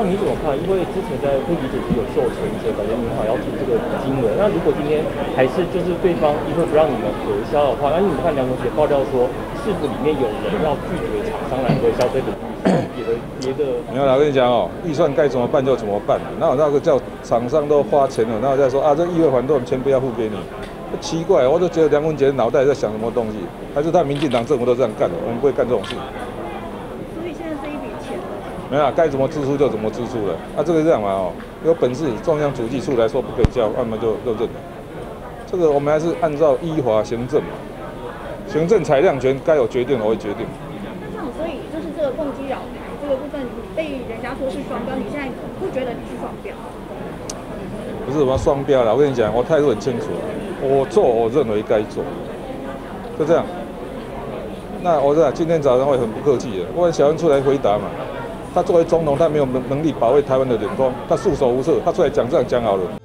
像你怎么看？因为之前在会议解析有授权者，感觉你好像要出这个金额。那如果今天还是就是对方一会不让你们核销的话，那你们看梁同学爆料说，是否里面有人要拒绝厂商来核销这笔别的？没有啦，我跟你讲哦，预算该怎么办就怎么办。那个叫厂商都花钱了，那我再说啊，这议会反正我们钱不要付给你。 奇怪，我就觉得梁文杰的脑袋在想什么东西，还是他民进党政府都这样干的，我们不会干这种事。所以现在这一笔钱，没有、啊，该怎么支出就怎么支出了。啊，这个这样嘛哦，有本事中央主计处来说不可以交，那么就认了。这个我们还是按照依法行政嘛，行政裁量权该有决定我会决定。那所以就是这个共机扰台这个部分被人家说是双标，你现在不觉得你是双标？不是什么双标啦，我跟你讲，我态度很清楚。 我做我认为该做，就这样。那我知道今天早上会很不客气的，我让小恩出来回答嘛。他作为总统，他没有能力保卫台湾的领空，他束手无策，他出来讲这样讲好了。